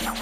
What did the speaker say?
What?